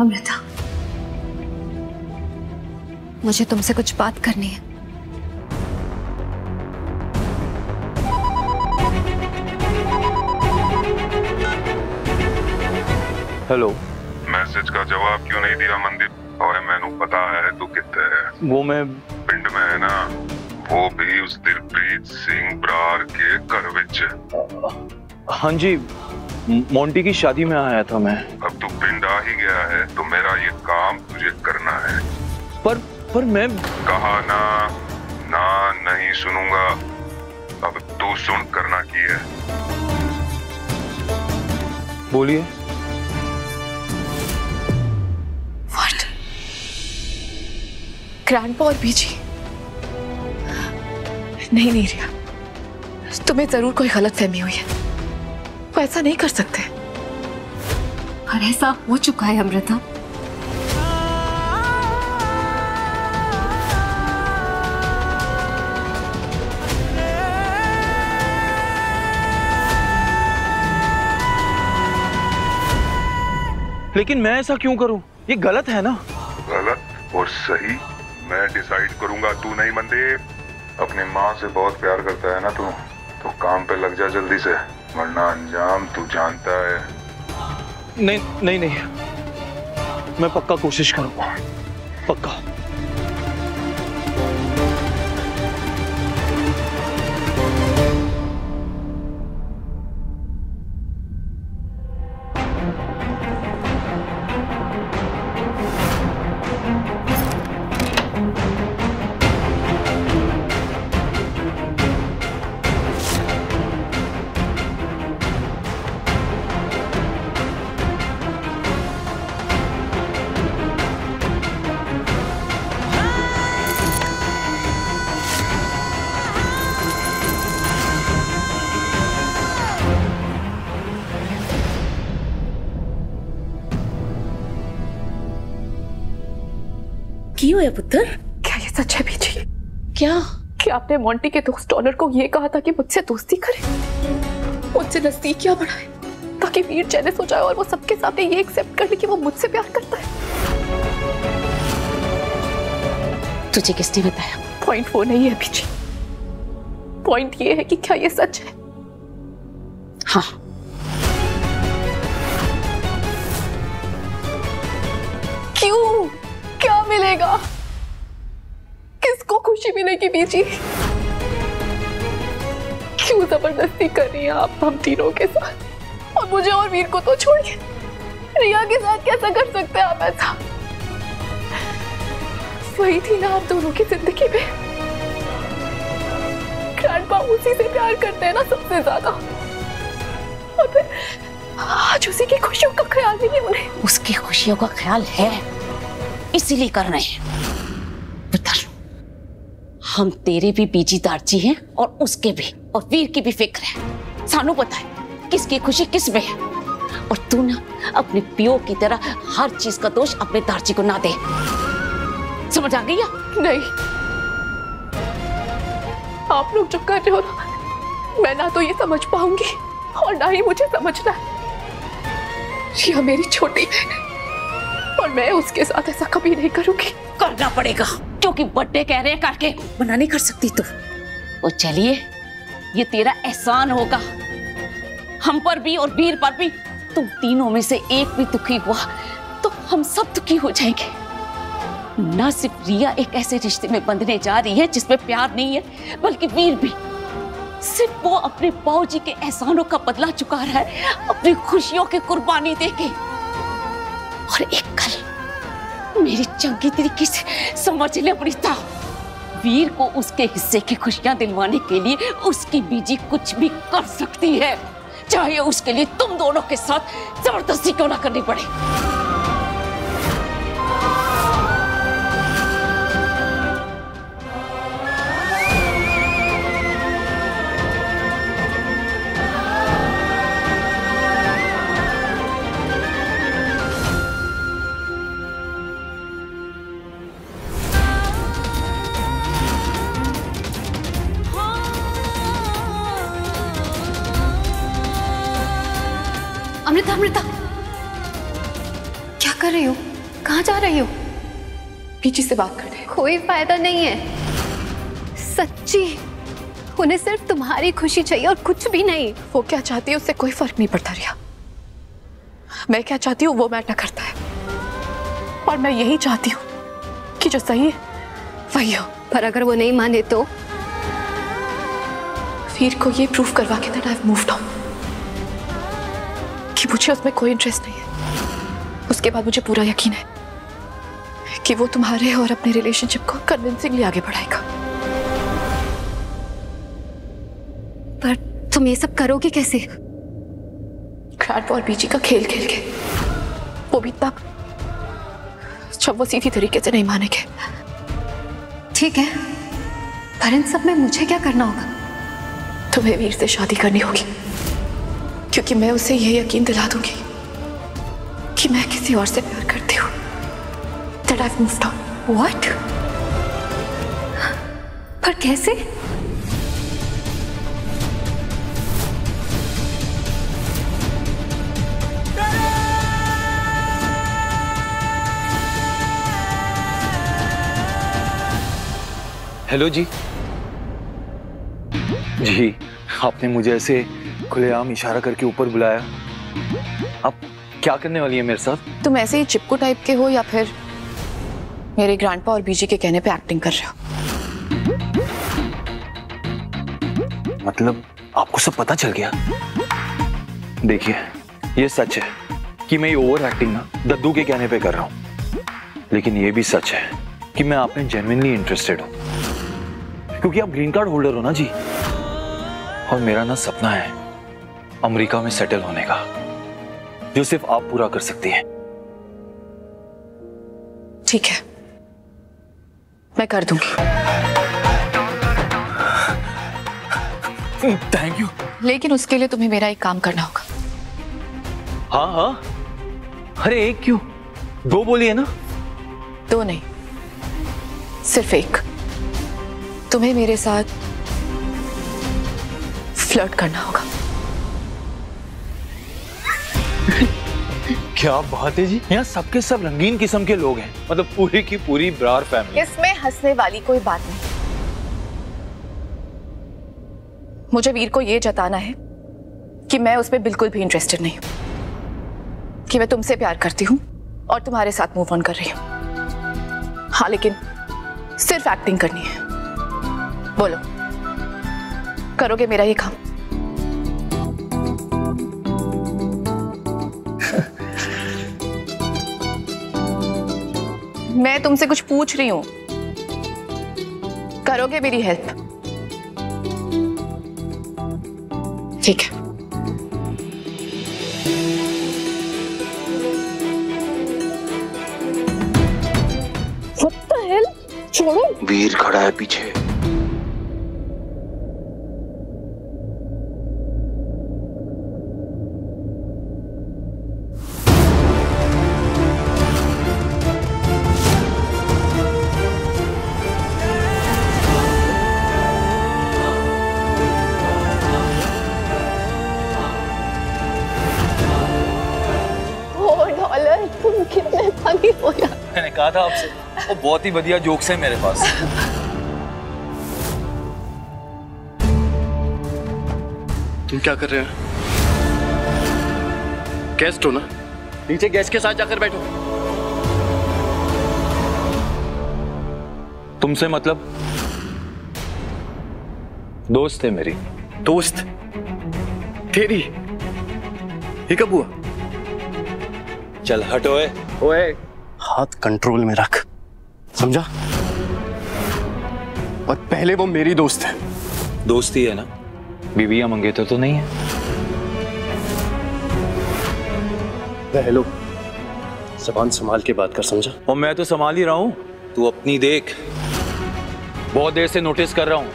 अमृता, मुझे तुमसे कुछ बात करनी है। हेलो। मैसेज का जवाब क्यों नहीं दिया अमनदीप? और मैंने पता है तू कितने है। वो मैं पिंड में है ना, वो भी उस दिलप्रीत सिंह ब्रार के घर विच। हाँ जी, मोंटी की शादी में आया था मैं। अब तू पिंड आ ही गया है तो मेरा ये काम तुझे करना है। पर मैं कहा ना नहीं सुनूंगा। अब तू सुन करना की है। बोलिए। व्हाट? ग्रैंडपा और बीजी? नहीं रिया, तुम्हें जरूर कोई गलतफहमी हुई है। वो ऐसा नहीं कर सकते। और ऐसा हो चुका है अमृता। लेकिन मैं ऐसा क्यों करूं? ये गलत है ना। गलत और सही मैं डिसाइड करूंगा, तू नहीं। मंदीप अपनी माँ से बहुत प्यार करता है ना तू, तो काम पे लग जा जल्दी से, वरना अंजाम तू जानता है। नहीं, मैं पक्का कोशिश करूंगा, पक्का। पुत्र, क्या ये सच है बीजी? क्या आपने मोंटी के दोस्त डॉनर को ये कहा था कि मुझसे दोस्ती करे, मुझसे नजदीकियां बढ़ाए, ताकि वीर जेलस हो जाए और वो सबके सामने ये एक्सेप्ट कर ले कि वो मुझसे प्यार करता है? तुझे किसने बताया? पॉइंट वो नहीं है बीजी, पॉइंट ये है कि क्या ये सच है? हाँ। क्यों? क्या मिलेगा? किसको खुशी मिलेगी बीजी? क्यों जबरदस्ती कर रही हैं आप हम तीनों के साथ? और मुझे और वीर को तो छोड़िए, रिया के साथ कैसा कर सकते हैं आप ऐसा? वही थी ना आप दोनों की जिंदगी में। ग्रैंडपा उसी से प्यार करते हैं ना सबसे ज्यादा, और फिर आज उसी की खुशियों का ख्याल भी नहीं उन्हें। उसकी खुशियों का ख्याल है, इसीलिए कर रहे हैं। पुत्र, हम तेरे भी बीजी दारजी हैं और उसके भी, और वीर की भी फिक्र है। सानू पता है किसकी खुशी किस में है। और तू ना अपने पियो की तरह हर चीज का दोष अपने दारजी को ना दे। समझ आ गई या नहीं? आप लोग चुप कर रहे हो ना, मैं ना तो ये समझ पाऊंगी और ना ही मुझे समझना है। यह मेरी छोटी बहन है और मैं उसके साथ ऐसा कभी नहीं करूंगी। करना पड़ेगा क्योंकि बर्थडे कह रहे हैं, करके मना नहीं कर सकती तू। और चलिए, ये तेरा एहसान होगा। हम पर भी और वीर पर भी। तुम तीनों में से एक भी दुखी हुआ तो हम सब दुखी हो जाएंगे। ना सिर्फ रिया एक ऐसे रिश्ते में बंधने जा रही है जिसमें प्यार नहीं है, बल्कि वीर भी। सिर्फ वो अपने पाऊ जी के एहसानों का बदला चुका रहा है अपनी खुशियों की कुर्बानी देके। और एक कल मेरी चंगी तरीके से समझ ले अमृता, वीर को उसके हिस्से की खुशियां दिलवाने के लिए उसकी बीजी कुछ भी कर सकती है, चाहे उसके लिए तुम दोनों के साथ जबरदस्ती क्यों ना करनी पड़े। अमृता, अमृता क्या कर रही हो? कहाँ जा रही हो? पीछे से बात कर रहे। कोई फायदा नहीं है सच्ची, उन्हें सिर्फ तुम्हारी खुशी चाहिए और कुछ भी नहीं। वो क्या चाहती है उससे कोई फर्क नहीं पड़ता रिया, मैं क्या चाहती हूँ वो मैटर करता है और मैं यही चाहती हूँ कि जो सही है वही हो। पर अगर वो नहीं माने तो वीर को ये प्रूफ करवा के that I have moved on कि मुझे उसमें कोई इंटरेस्ट नहीं है। उसके बाद मुझे पूरा यकीन है कि वो तुम्हारे और अपने रिलेशनशिप को कन्विंसिंगली आगे बढ़ाएगा। पर तुम ये सब करोगे कैसे? ग्रांड और बीजी का खेल खेल के, वो भी तब जब वो सीधी तरीके से नहीं मानेंगे। ठीक है, पर इन सब में मुझे क्या करना होगा? तुम्हें वीर से शादी करनी होगी, क्योंकि मैं उसे ये यकीन दिला दूंगी कि मैं किसी और से प्यार करती हूँ। That I've moved on. What? पर कैसे? हेलो जी, जी आपने मुझे ऐसे खुलेआम इशारा करके ऊपर बुलाया, आप क्या करने वाली है मेरे साथ? तुम ऐसे ही चिपकू टाइप के हो या फिर मेरे ग्रैंडपा और बीजी के कहने पे एक्टिंग कर रहे हो? मतलब आपको सब पता चल गया? देखिए ये सच है कि मैं ये ओवर एक्टिंग ना दद्दू के कहने पे कर रहा हूँ, लेकिन ये भी सच है कि मैं आप में जेन्युइनली इंटरेस्टेड हूँ, क्योंकि आप ग्रीन कार्ड होल्डर हो ना जी, और मेरा ना सपना है अमेरिका में सेटल होने का, जो सिर्फ आप पूरा कर सकती है। ठीक है, मैं कर दूंगी। Thank you. लेकिन उसके लिए तुम्हें मेरा एक काम करना होगा। हाँ हाँ, अरे एक क्यों, दो बोलिए ना। दो नहीं, सिर्फ एक। तुम्हें मेरे साथ फ्लर्ट करना होगा। क्या बात है जी, यहाँ सबके सब रंगीन किस्म के लोग हैं, मतलब पूरी की पूरी ब्रार फैमिली। इसमें हंसने वाली कोई बात नहीं। मुझे वीर को ये जताना है कि मैं उसमें बिल्कुल भी इंटरेस्टेड नहीं हूँ, कि मैं तुमसे प्यार करती हूँ और तुम्हारे साथ मूव ऑन कर रही हूँ। हाँ, लेकिन सिर्फ एक्टिंग करनी है। बोलो, करोगे मेरा ये काम? मैं तुमसे कुछ पूछ रही हूं, करोगे मेरी हेल्प? ठीक है। छोड़ो, वीर खड़ा है पीछे। मैंने कहा था आपसे, वो बहुत ही बढ़िया जोक्स है मेरे पास। तुम क्या कर रहे हो? गेस्ट हो ना, नीचे गेस्ट के साथ जाकर बैठो। तुमसे मतलब? दोस्त है मेरी। दोस्त तेरी? ये कब हुआ? चल हट। ओए ओए, हाथ कंट्रोल में रख, समझा? और पहले वो मेरी दोस्त है। दोस्ती है ना, बीवियां मंगेतर तो नहीं है? हेलो, जबान संभाल के बात कर, समझा? और मैं तो संभाल ही रहा हूं, तू अपनी देख। बहुत देर से नोटिस कर रहा हूं,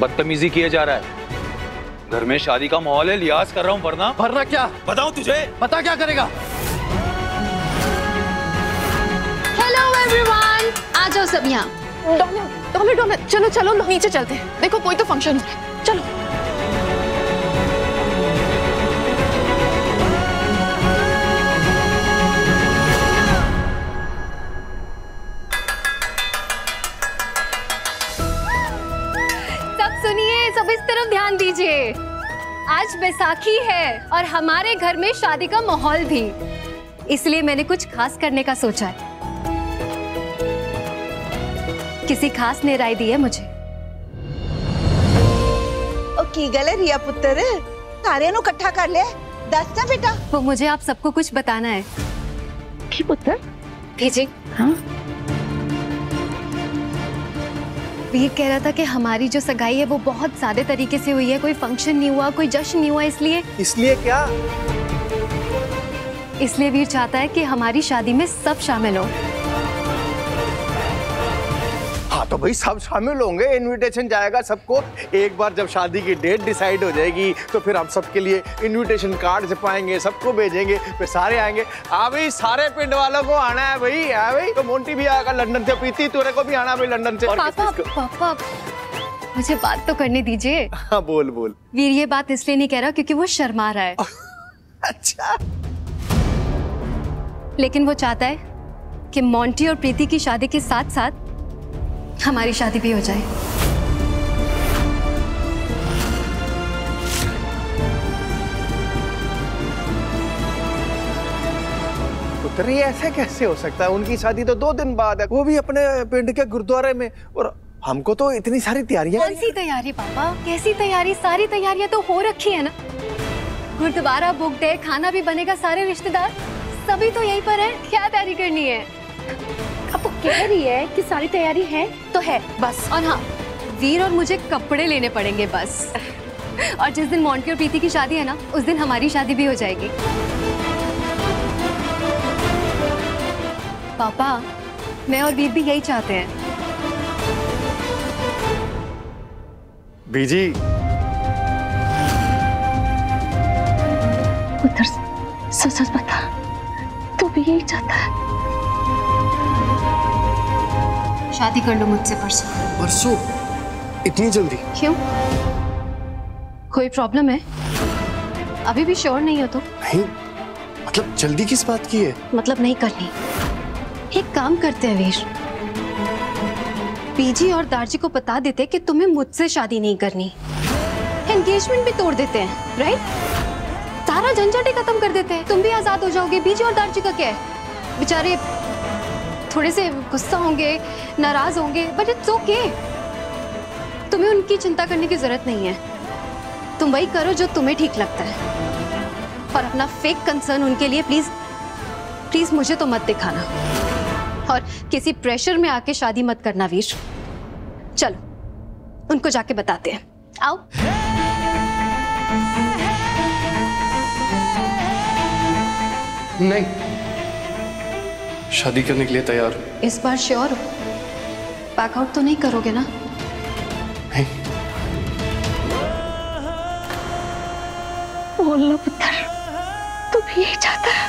बदतमीजी किए जा रहा है। घर में शादी का माहौल है, लिहाज कर रहा हूं। वरना वरना क्या बताऊं तुझे? पता क्या करेगा? आ जाओ सब यहाँ। डॉनर, डॉनर, डॉनर, चलो चलो नीचे चलते हैं, देखो कोई तो फंक्शन है। चलो। अब इस तरफ ध्यान दीजिए। आज बैसाखी है और हमारे घर में शादी का माहौल भी, इसलिए मैंने कुछ खास करने का सोचा है। किसी खास ने राय दी है मुझे। ओ की गल है रिया पुत्र, सारे नु इकट्ठा कर ले, दस ना बेटा। वो मुझे आप सबको कुछ बताना है। की पुत्र? भेजी। हाँ? वीर कह रहा था कि हमारी जो सगाई है वो बहुत सादे तरीके से हुई है, कोई फंक्शन नहीं हुआ, कोई जश्न नहीं हुआ, इसलिए क्या? इसलिए वीर चाहता है कि हमारी शादी में सब शामिल हो। हाँ तो भाई सब शामिल होंगे, इनविटेशन जाएगा सबको। एक बार जब शादी की डेट डिसाइड हो जाएगी तो फिर हम सबके लिए इनविटेशन कार्ड छपाएंगे, सबको भेजेंगे, फिर सारे आएंगे। हाँ भाई सारे पिंड वालों को आना है भाई। हाँ भाई तो मोंटी भी आएगा लंदन से, प्रीति तुरे को भी आना भाई लंदन से। पापा मुझे बात तो करने दीजिए। हाँ बोल बोल। वीर ये बात इसलिए नहीं कह रहा क्योंकि वो शर्मा रहा है। अच्छा। लेकिन वो चाहता है कि मोंटी और प्रीति की शादी के साथ साथ हमारी शादी भी हो जाए। पुत्री ऐसे कैसे हो सकता है? उनकी शादी तो 2 दिन बाद है, वो भी अपने पिंड के गुरुद्वारे में, और हमको तो इतनी सारी तैयारियां। कौन सी तैयारी पापा? कैसी तैयारी? सारी तैयारियां तो हो रखी है ना। गुरुद्वारा बुक है, खाना भी बनेगा, सारे रिश्तेदार सभी तो यहीं पर है, क्या तैयारी करनी है? अब वो कह रही है कि सारी तैयारी है तो है बस। और हाँ वीर और मुझे कपड़े लेने पड़ेंगे बस। और जिस दिन मोंटी और प्रीति की शादी है ना, उस दिन हमारी शादी भी हो जाएगी। पापा मैं और वीर भी यही चाहते हैं। बीजी उधर सच बता, तू भी यही चाहता है? शादी कर लो मुझसे परसों। परसों? इतनी जल्दी क्यों? कोई प्रॉब्लम है? अभी भी श्योर नहीं हो तो? नहीं मतलब जल्दी किस बात की है? मतलब नहीं करनी। एक काम करते हैं वीर, पीजी और दारजी को बता देते कि तुम्हें मुझसे शादी नहीं करनी, एंगेजमेंट भी तोड़ देते हैं, राइट? सारा झंझट खत्म कर देते हैं, तुम भी आजाद हो जाओगे। बीजी और दारजी का क्या है, बेचारे थोड़े से गुस्सा होंगे, नाराज होंगे, बट इट्स ओके। तुम्हें उनकी चिंता करने की जरूरत नहीं है, तुम वही करो जो तुम्हें ठीक लगता है, और अपना फेक कंसर्न उनके लिए प्लीज प्लीज मुझे तो मत दिखाना, और किसी प्रेशर में आके शादी मत करना वीर। चलो उनको जाके बताते हैं, आओ। नहीं, शादी करने के लिए तैयार हूँ। इस बार श्योर हो? बैकआउट तो नहीं करोगे ना? नहीं। बोलो पुत्र, तू भी यही चाहता है?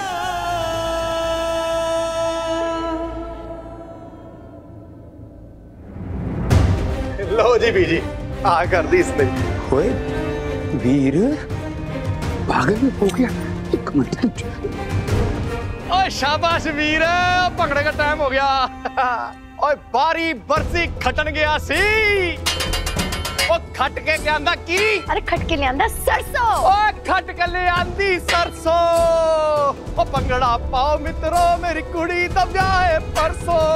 लो जी बीजी, आ कर दी इसने। ओए वीर पागल हो गया। एक मिनट, शाबाश वीर, पकड़े का टाइम हो गया। और बारी बरसी खटन गया सी, और खट के लियांदा की? अरे खट के लियांदा सरसों। और खट के लियांदी सरसों, और पकड़ा पाओ मित्रों मेरी कुड़ी दब जाए परसों।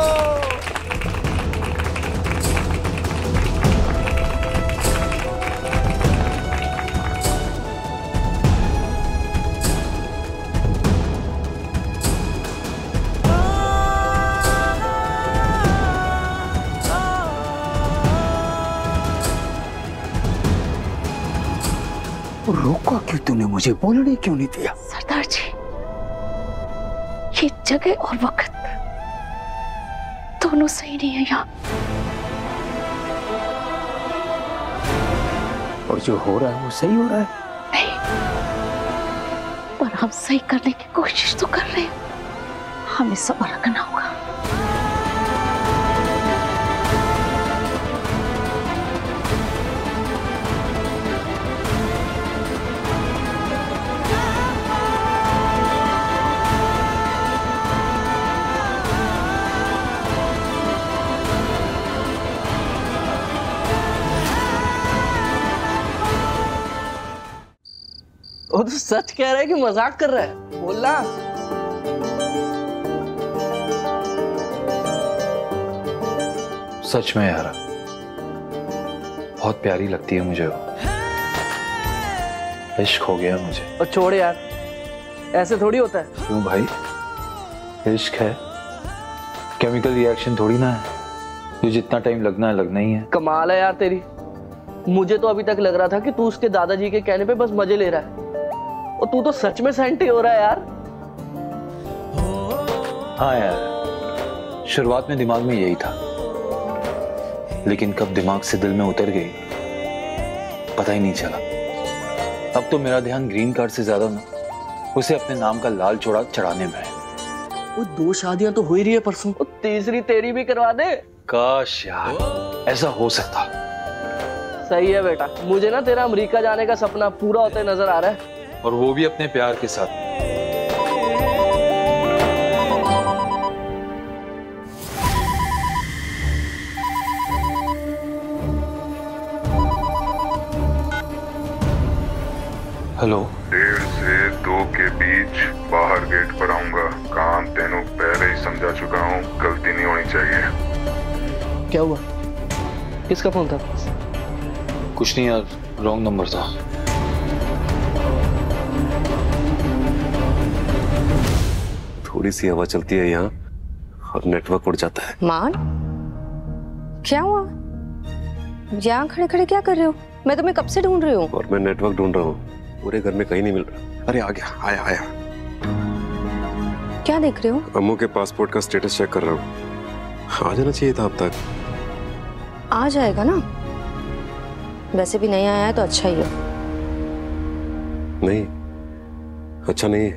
रोका क्यों तूने, मुझे बोलने क्यों नहीं दिया? सरदार जी ये जगह और वक्त दोनों सही नहीं है यहाँ, और जो हो रहा है वो सही हो रहा है। नहीं, पर हम सही करने की कोशिश तो कर रहे हैं, हमें सब्र रखना होगा। वो तो सच कह रहा है कि मजाक कर रहा है? बोलना। सच में यार बहुत प्यारी लगती है मुझे, इश्क हो गया मुझे। और छोड़ यार, ऐसे थोड़ी होता है। क्यों भाई, इश्क है, केमिकल रिएक्शन थोड़ी ना है। तुझे जितना टाइम लगना है लगना ही है। कमाल है यार तेरी। मुझे तो अभी तक लग रहा था कि तू उसके दादाजी के कहने पे बस मजे ले रहा है, और तू तो सच में सेंटी हो रहा है यार। हाँ यार, शुरुआत में दिमाग में यही था, लेकिन कब दिमाग से दिल में उतर गई पता ही नहीं चला। अब तो मेरा ध्यान ग्रीन कार्ड से ज्यादा ना उसे अपने नाम का लाल चोड़ा चढ़ाने में है। वो 2 शादियां तो हो ही रही है परसों, तीसरी तेरी भी करवा दे। काश यार ऐसा हो सकता। सही है बेटा, मुझे ना तेरा अमेरिका जाने का सपना पूरा होते नजर आ रहा है, और वो भी अपने प्यार के साथ। हेलो, 1:30 से 2 के बीच बाहर गेट पर आऊंगा। काम तेनू पहले ही समझा चुका हूँ, गलती नहीं होनी चाहिए। क्या हुआ, किसका फोन था? कुछ नहीं यार, रॉन्ग नंबर था। थोड़ी सी हवा चलती है यहाँ और नेटवर्क उड़ जाता है। मान, क्या हुआ? यहाँ खड़े खड़े क्या कर रहे हो? मैं तुम्हें कब से ढूंढ रही हूँ। और मैं नेटवर्क ढूंढ रहा हूँ, पूरे घर में कहीं नहीं मिल रहा। अरे आ गया, आया आया। क्या देख रहे हो? अम्मू के पासपोर्ट का स्टेटस चेक कर रहा हूँ। आ जाना चाहिए था, अब तक आ जाएगा ना। वैसे भी नहीं आया है तो अच्छा ही है। नहीं, अच्छा नहीं।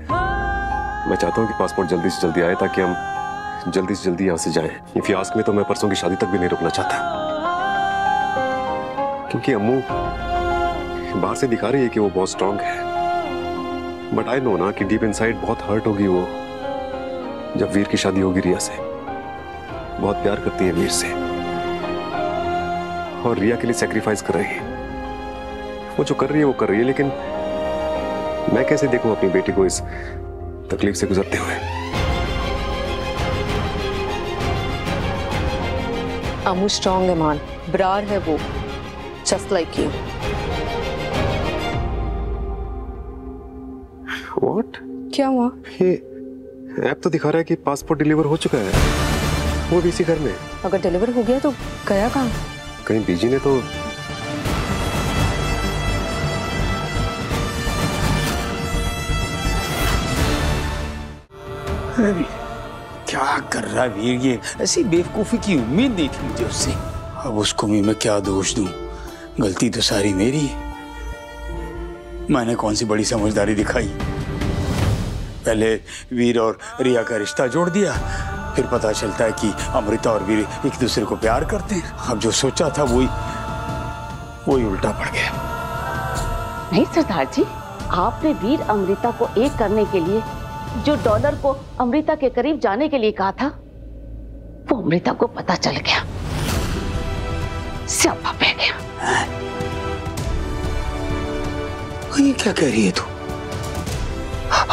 मैं चाहता हूँ कि पासपोर्ट जल्दी से जल्दी आए ताकि हम जल्दी से जल्दी यहाँ से जाएं। इफ यू आस्क मी, तो मैं परसों की शादी तक भी नहीं रुकना चाहता, क्योंकि अम्मू बाहर से दिखा रही है कि वो बहुत स्ट्रांग है, बट आई नो ना कि डीप इनसाइड बहुत हर्ट होगी वो जब वीर की शादी होगी रिया से। बहुत प्यार करती है वीर से और रिया के लिए सैक्रिफाइस कर रही है। वो जो कर रही है वो कर रही है, लेकिन मैं कैसे देखूं अपनी बेटी को इस तकलीफ से गुजरते हुए। अमू स्ट्रांग है मान, ब्रार है वो, जस्ट लाइक यू। व्हाट? क्या हुआ? ये ऐप तो दिखा रहा है कि पासपोर्ट डिलीवर हो चुका है, वो भी इसी घर में। अगर डिलीवर हो गया तो गया कहाँ? कहीं बीजी ने तो क्या कर रहा है वीर? ये ऐसी बेवकूफी की उम्मीद नहीं थी मुझे उससे। अब उसको मैं क्या दोष दूं? गलती तो सारी मेरी है। मैंने कौन सी बड़ी समझदारी दिखाई? पहले वीर और रिया का रिश्ता जोड़ दिया, फिर पता चलता है कि अमृता और वीर एक दूसरे को प्यार करते हैं। अब जो सोचा था वही उल्टा पड़ गया। नहीं सरदार जी, आपने वीर अमृता को एक करने के लिए जो डॉलर को अमृता के करीब जाने के लिए कहा था, वो अमृता को पता चल गया, स्यापा पड़ गया। ये क्या कह रही है तू?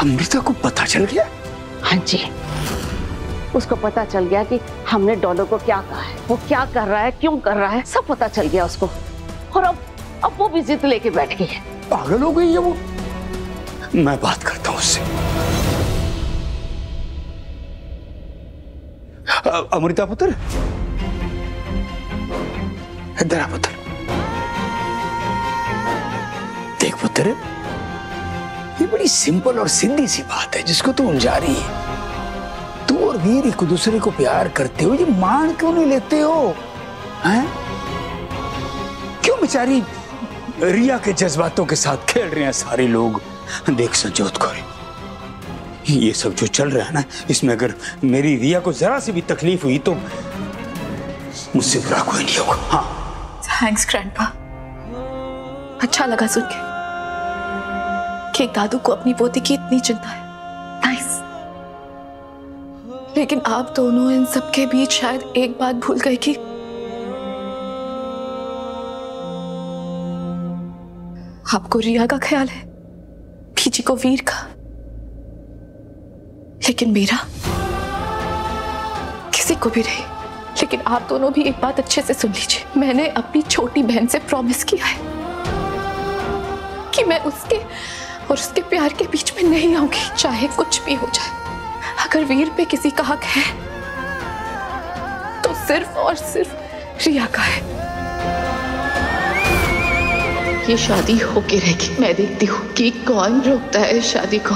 अमृता को पता चल गया? हाँ जी, उसको पता चल गया कि हमने डॉलर को क्या कहा है, वो क्या कर रहा है, क्यों कर रहा है, सब पता चल गया उसको। और अब वो भी जिद लेके बैठ गई है। पागल हो गई है वो। मैं बात करता हूँ उससे। अमृता पुत्र, इधर पुत्र, देख पुत्र, ये बड़ी सिंपल और सीधी सी बात है जिसको तू उलझा रही है। और वीर एक दूसरे को प्यार करते हो, ये मान क्यों नहीं लेते हो? हैं? क्यों बेचारी रिया के जज्बातों के साथ खेल रहे हैं सारे लोग? देख संजोत करो, ये सब जो चल रहा है ना, इसमें अगर मेरी रिया को जरा सी भी तकलीफ हुई तो मुझसे बुरा कोई नहीं होगा। हाँ। थैंक्स ग्रैंडपा, अच्छा लगा सुन के दादू को अपनी पोती की इतनी चिंता है। लेकिन आप दोनों इन सब के बीच शायद एक बात भूल गए कि आपको रिया का ख्याल है, भीजी को वीर का, लेकिन मीरा किसी को भी रही। लेकिन आप दोनों भी एक बात अच्छे से सुन लीजिए, मैंने अपनी छोटी बहन से प्रॉमिस किया है कि मैं उसके और उसके प्यार के बीच में नहीं आऊंगी, चाहे कुछ भी हो जाए। अगर वीर पे किसी का हक है तो सिर्फ और सिर्फ रिया का है। ये शादी होके रहेगी, मैं देखती हूँ कि कौन रोकता है शादी को।